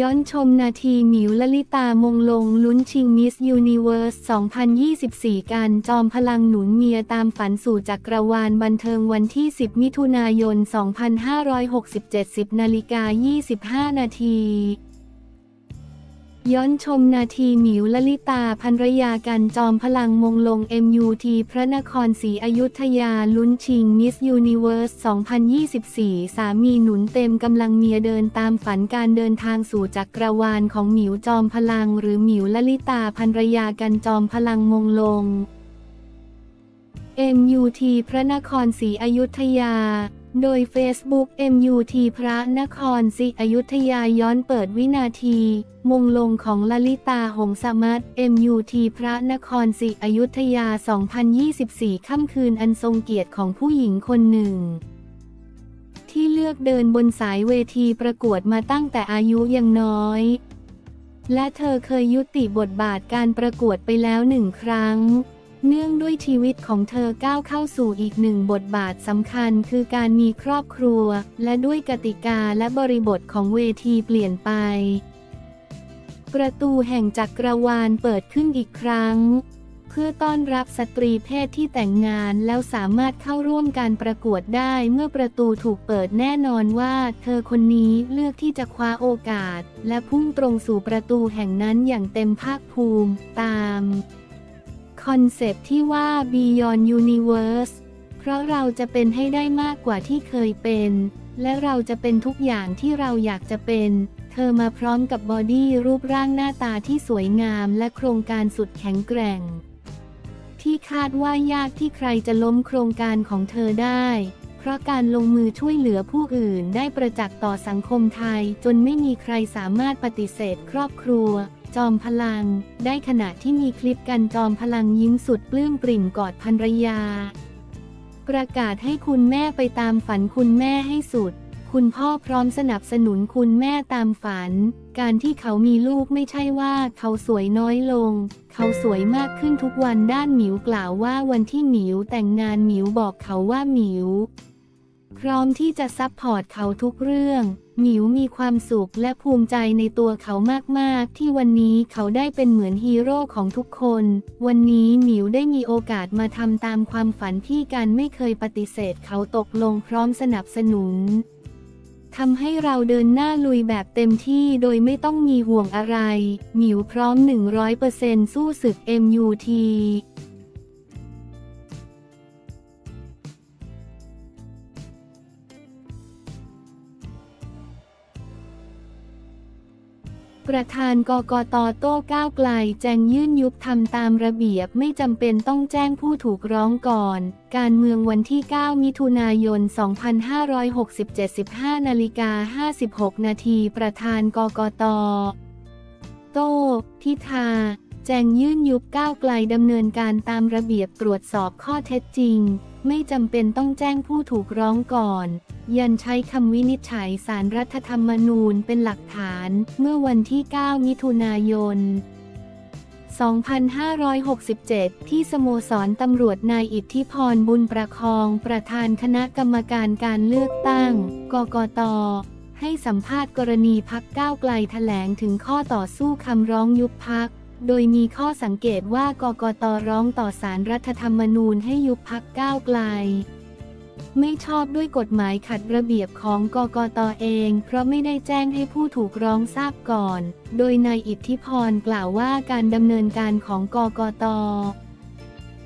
ย้อนชมนาทีหมิวลลิตามงลงลุ้นชิงมิสยูนิเวิร์ส 2024การจอมพลังหนุนเมียตามฝันสู่จักรวาลบันเทิงวันที่10 มิถุนายน 2567 10:25 น.ย้อนชมนาทีหมิวลลิตาภรรยากันจอมพลังมงลง MUT พระนครศรีอยุธยาลุ้นชิงมิสยูนิเวิร์ส 2024สามีหนุนเต็มกำลังเมียเดินตามฝันการเดินทางสู่จักรวาลของหมิวจอมพลังหรือหมิวลลิตาภรรยากันจอมพลังมงลง MUT พระนครศรีอยุธยาโดย Facebook MUT พระนครศรีอยุธยาย้อนเปิดวินาทีมงลงของลลิตา หงสมัต MUT พระนครศรีอยุธยา 2024 ค่ำคืนอันทรงเกียรติของผู้หญิงคนหนึ่งที่เลือกเดินบนสายเวทีประกวดมาตั้งแต่อายุยังน้อยและเธอเคยยุติบทบาทการประกวดไปแล้ว1 ครั้งเนื่องด้วยชีวิตของเธอก้าวเข้าสู่อีก1บทบาทสำคัญคือการมีครอบครัวและด้วยกติกาและบริบทของเวทีเปลี่ยนไปประตูแห่งจักรวาลเปิดขึ้นอีกครั้งเพื่อต้อนรับสตรีเพศที่แต่งงานแล้วสามารถเข้าร่วมการประกวดได้เมื่อประตูถูกเปิดแน่นอนว่าเธอคนนี้เลือกที่จะคว้าโอกาสและพุ่งตรงสู่ประตูแห่งนั้นอย่างเต็มภาคภูมิตามคอนเซปต์ที่ว่า Beyond Universe เพราะเราจะเป็นให้ได้มากกว่าที่เคยเป็นและเราจะเป็นทุกอย่างที่เราอยากจะเป็นเธอมาพร้อมกับบอดี้รูปร่างหน้าตาที่สวยงามและโครงการสุดแข็งแกร่งที่คาดว่ายากที่ใครจะล้มโครงการของเธอได้เพราะการลงมือช่วยเหลือผู้อื่นได้ประจักษ์ต่อสังคมไทยจนไม่มีใครสามารถปฏิเสธครอบครัวจอมพลังได้ขณะที่มีคลิปกันจอมพลังยิ้มสุดปลื้มปริ่มกอดภรรยาประกาศให้คุณแม่ไปตามฝันคุณแม่ให้สุดคุณพ่อพร้อมสนับสนุนคุณแม่ตามฝันการที่เขามีลูกไม่ใช่ว่าเขาสวยน้อยลงเขาสวยมากขึ้นทุกวันด้านหมิวกล่าวว่าวันที่หมิวแต่งงานหมิวบอกเขาว่าหมิวพร้อมที่จะซัพพอร์ตเขาทุกเรื่องหมิวมีความสุขและภูมิใจในตัวเขามากๆที่วันนี้เขาได้เป็นเหมือนฮีโร่ของทุกคนวันนี้หมิวได้มีโอกาสมาทำตามความฝันที่กันไม่เคยปฏิเสธเขาตกลงพร้อมสนับสนุนทำให้เราเดินหน้าลุยแบบเต็มที่โดยไม่ต้องมีห่วงอะไรหมิวพร้อม 100% สู้ศึก MUTประธานกกต.โต้ก้าวไกลแจงยื่นยุบทำตามระเบียบไม่จำเป็นต้องแจ้งผู้ถูกร้องก่อนการเมืองวันที่9 มิถุนายน 2567 15:56 น.ประธานกกต.โต้พิธาแจงยื่นยุบก้าวไกลดำเนินการตามระเบียบตรวจสอบข้อเท็จจริงไม่จำเป็นต้องแจ้งผู้ถูกร้องก่อนยันใช้คำวินิจฉัยศาลรัฐธรรมนูญเป็นหลักฐานเมื่อวันที่9 มิถุนายน 2567ที่สโมสรตำรวจนายอิทธิพรบุญประคองประธานคณะกรรมการการเลือกตั้งกกต.ให้สัมภาษณ์กรณีพรรคก้าวไกลแถลงถึงข้อต่อสู้คำร้องยุบพรรคโดยมีข้อสังเกตว่ากกต.ร้องต่อศาลรัฐธรรมนูญให้ยุบพรรคก้าวไกลไม่ชอบด้วยกฎหมายขัดระเบียบของกกต.เองเพราะไม่ได้แจ้งให้ผู้ถูกร้องทราบก่อนโดยนายอิทธิพรกล่าวว่าการดำเนินการของกกต.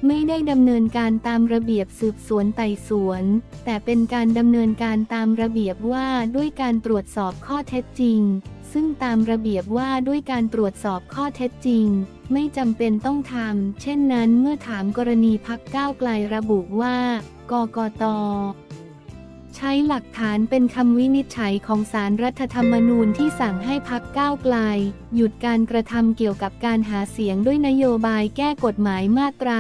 ไม่ได้ดำเนินการตามระเบียบสืบสวนไต่สวนแต่เป็นการดำเนินการตามระเบียบว่าด้วยการตรวจสอบข้อเท็จจริงซึ่งตามระเบียบว่าด้วยการตรวจสอบข้อเท็จจริงไม่จำเป็นต้องทำเช่นนั้นเมื่อถามกรณีพรรคก้าวไกลระบุว่ากกต.ใช้หลักฐานเป็นคำวินิจฉัยของศาลรัฐธรรมนูญที่สั่งให้พรรคก้าวไกลหยุดการกระทำเกี่ยวกับการหาเสียงด้วยนโยบายแก้กฎหมายมาตรา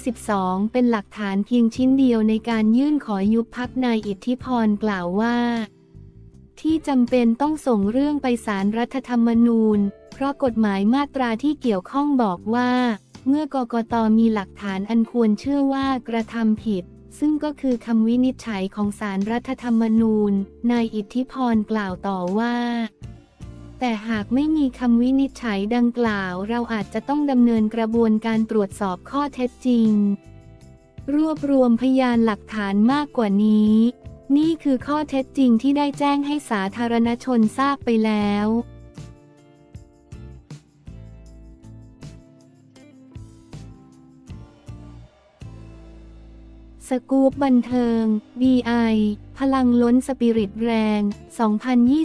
112เป็นหลักฐานเพียงชิ้นเดียวในการยื่นขอยุบพรรคนายอิทธิพรกล่าวว่าที่จำเป็นต้องส่งเรื่องไปศาลรัฐธรรมนูญเพราะกฎหมายมาตราที่เกี่ยวข้องบอกว่าเมื่อกกต.มีหลักฐานอันควรเชื่อว่ากระทำผิดซึ่งก็คือคำวินิจฉัยของศาลรัฐธรรมนูญนายอิทธิพรกล่าวต่อว่า แต่หากไม่มีคำวินิจฉัยดังกล่าวเราอาจจะต้องดำเนินกระบวนการตรวจสอบข้อเท็จจริงรวบรวมพยานหลักฐานมากกว่านี้นี่คือข้อเท็จจริงที่ได้แจ้งให้สาธารณชนทราบไปแล้วสกู๊ปบันเทิง B.I. พลังล้นสปิริตแรง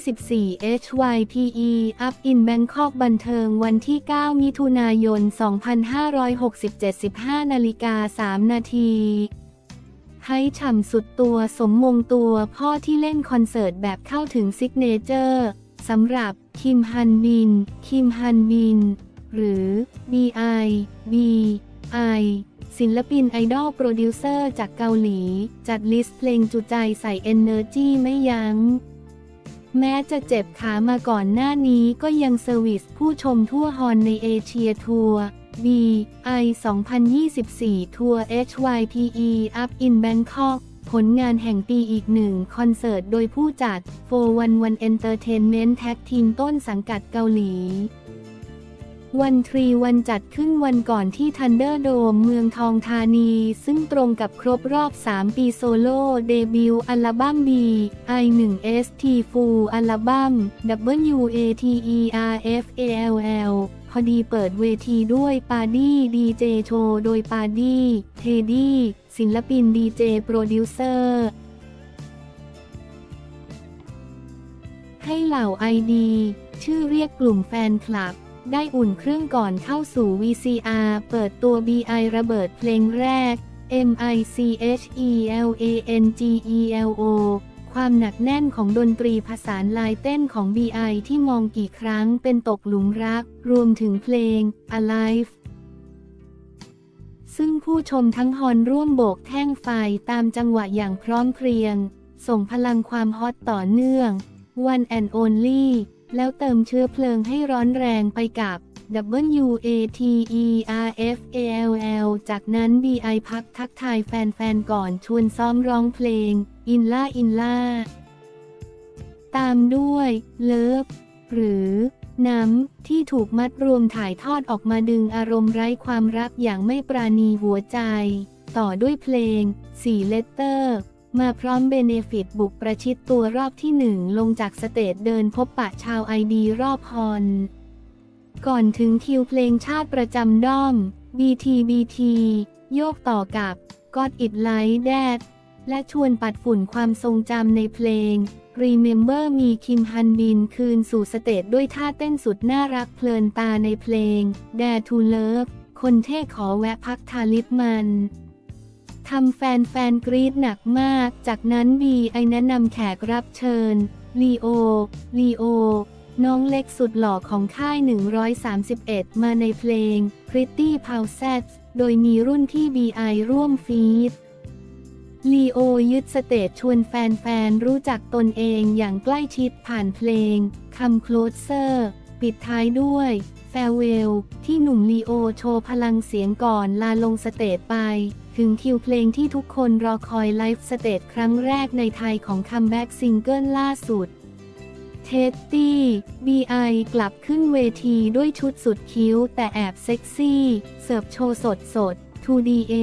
2024 HYPE Up in Bangkok บันเทิงวันที่ 9 มิถุนายน 2567 15:03 น.ให้ฉ่ำสุดตัวสมมงตัวพ่อที่เล่นคอนเสิร์ตแบบเข้าถึงซิกเนเจอร์สำหรับคิมฮันบินหรือ B.I. B.I.ศิลปินไอดอลโปรดิวเซอร์จากเกาหลีจัดลิสต์เพลงจุใจใส่ Energy ไม่ยัง้งแม้จะเจ็บขามาก่อนหน้านี้ก็ยังเซอร์วิสผู้ชมทั่วฮอนในเอเชียทัวร์ B.I. 2024 ทัวร์ HYPE Up in Bangkok ผลงานแห่งปีอีกหนึ่งคอนเสิร์ตโดยผู้จัด 411 Entertainment Tag Team ต้นสังกัดเกาหลี131จัดขึ้นวันก่อนที่ Thunder Dome เมืองทองธานีซึ่งตรงกับครบรอบ 3 ปีโซโล่เดบิวต์อัลบั้ม B.I.1ST Full อัลบั้ม WATERFALL พอดีเปิดเวทีด้วยปาร์ตี้ดีเจโชว์โดยปาร์ตี้เทดี้ศิลปินดีเจโปรดิวเซอร์ให้เหล่า ID ชื่อเรียกกลุ่มแฟนคลับได้อุ่นเครื่องก่อนเข้าสู่ VCR เปิดตัว B.I. ระเบิดเพลงแรก MICHELANGELO ความหนักแน่นของดนตรีผสานลายเต้นของ B.I. ที่มองกี่ครั้งเป็นตกหลุมรักรวมถึงเพลง Alive ซึ่งผู้ชมทั้งฮอนร่วมโบกแท่งไฟตามจังหวะอย่างพร้อมเพรียงส่งพลังความฮอตต่อเนื่อง One and Onlyแล้วเติมเชื้อเพลิงให้ร้อนแรงไปกับ WATERFALL จากนั้น B.I. พักทักทายแฟนๆก่อนชวนซ้อมร้องเพลง อินล่าตามด้วยเลิฟหรือน้ำที่ถูกมัดรวมถ่ายทอดออกมาดึงอารมณ์ไร้ความรักอย่างไม่ปราณีหัวใจต่อด้วยเพลง4 Letterมาพร้อมเบเนฟิตบุกประชิดตัวรอบที่1ลงจากสเตจเดินพบปะชาวไอดีรอบฮอนก่อนถึงคิวเพลงชาติประจำด้อม BTBT โยกต่อกับ God It Like That และชวนปัดฝุ่นความทรงจำในเพลง Remember Me คิมฮันบินคืนสู่สเตจด้วยท่าเต้นสุดน่ารักเพลินตาในเพลง Dare to Love คนเท่ขอแวะพักทาลิปมันทำแฟนกรี๊ดหนักมากจากนั้น B.I. แนะนำแขกรับเชิญลีโอน้องเล็กสุดหล่อของค่าย 131มาในเพลง Pretty Princess โดยมีรุ่นที่ B.I. ร่วมฟีดลีโอยึดสเตจชวนแฟนรู้จักตนเองอย่างใกล้ชิดผ่านเพลง Come Closer ปิดท้ายด้วย Farewell ที่หนุ่มลีโอโชว์พลังเสียงก่อนลาลงสเตจไปถึงคิวเพลงที่ทุกคนรอคอยไลฟ์สเตจครั้งแรกในไทยของคัมแบ็กซิงเกิลล่าสุดเท็ดดี้ B.I. กลับขึ้นเวทีด้วยชุดสุดคิ้วแต่แอบเซ็กซี่เสิร์ฟโชว์สด 2DA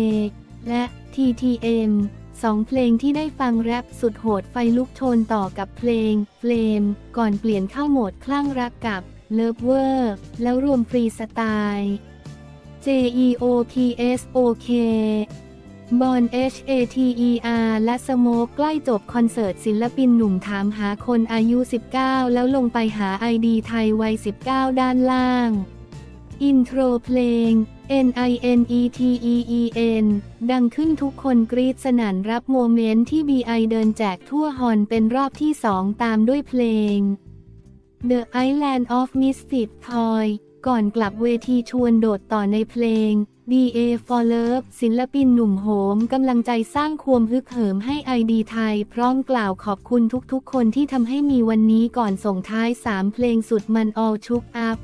และ TTM 2 เพลงที่ได้ฟังแรปสุดโหดไฟลุกโชนต่อกับเพลง Flame ก่อนเปลี่ยนเข้าโหมดคลั่งรักกับ Lover แล้วรวมฟรีสไตล์JEOPSOK บอน HATER และสโมกใกล้จบคอนเสิร์ตศิลปินหนุ่มถามหาคนอายุ19แล้วลงไปหา ID ไทยวัย19ด้านล่างอินโทรเพลง NINETEEN ดังขึ้นทุกคนกรี๊ดสนั่นรับโมเมนต์ที่ B.I. เดินแจกทั่วฮอนเป็นรอบที่2ตามด้วยเพลง The Island of Misfit Toyก่อนกลับเวทีชวนโดดต่อในเพลง D.A. for Love ศิลปินหนุ่มโหมกำลังใจสร้างความฮึกเหิมให้ ID ไทยพร้อมกล่าวขอบคุณทุกๆคนที่ทำให้มีวันนี้ก่อนส่งท้าย3เพลงสุดมัน All Shook Up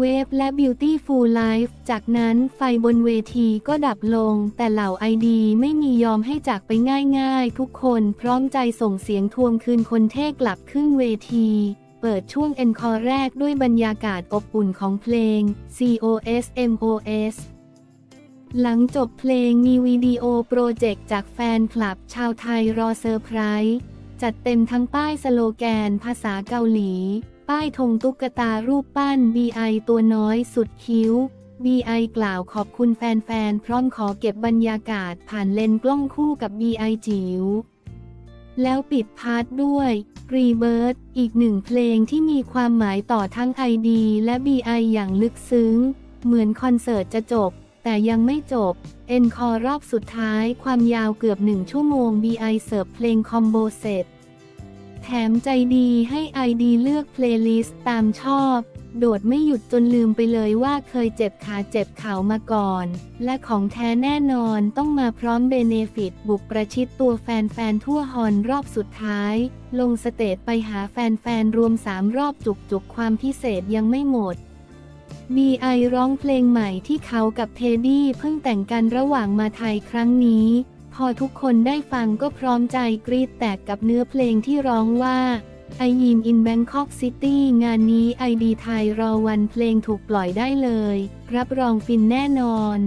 Wave และ Beautiful Life จากนั้นไฟบนเวทีก็ดับลงแต่เหล่า ID ไม่มียอมให้จากไปง่ายๆทุกคนพร้อมใจส่งเสียงทวงคืนคนเท่กลับขึ้นเวทีเ เปิดช่วงเอ็นคอร์แรกด้วยบรรยากาศอบอุ่นของเพลง COSMOS หลังจบเพลงมีวิดีโอโปรเจกต์จากแฟนคลับชาวไทยรอเซอร์ไพรส์จัดเต็มทั้งป้ายสโลแกนภาษาเกาหลีป้ายธงตุ๊กตารูปปั้น B.I ตัวน้อยสุดคิ้ว B.I กล่าวขอบคุณแฟนๆพร้อมขอเก็บบรรยากาศผ่านเลนส์กล้องคู่กับ B.I จิ๋วแล้วปิดพาร์ทด้วยรีเบิร์ตอีกหนึ่งเพลงที่มีความหมายต่อทั้ง ID และ B.I อย่างลึกซึ้งเหมือนคอนเสิร์ตจะจบแต่ยังไม่จบเอ็นคอร์รอบสุดท้ายความยาวเกือบ1ชั่วโมง B.I เสิร์ฟเพลงคอมโบเสร็จแถมใจดีให้ ID เลือกเพลย์ลิสต์ตามชอบโดดไม่หยุดจนลืมไปเลยว่าเคยเจ็บขาเจ็บเข่ามาก่อนและของแท้แน่นอนต้องมาพร้อมเบเนฟิตบุกประชิดตัวแฟนๆทั่วฮอนรอบสุดท้ายลงสเตจไปหาแฟนๆรวม3รอบจุกๆความพิเศษยังไม่หมด B.I ร้องเพลงใหม่ที่เขากับเทดดี้เพิ่งแต่งกันระหว่างมาไทยครั้งนี้พอทุกคนได้ฟังก็พร้อมใจกรี๊ดแตกกับเนื้อเพลงที่ร้องว่า I am in Bangkok City งานนี้ ID ไทยรอวันเพลงถูกปล่อยได้เลยรับรองฟินแน่นอน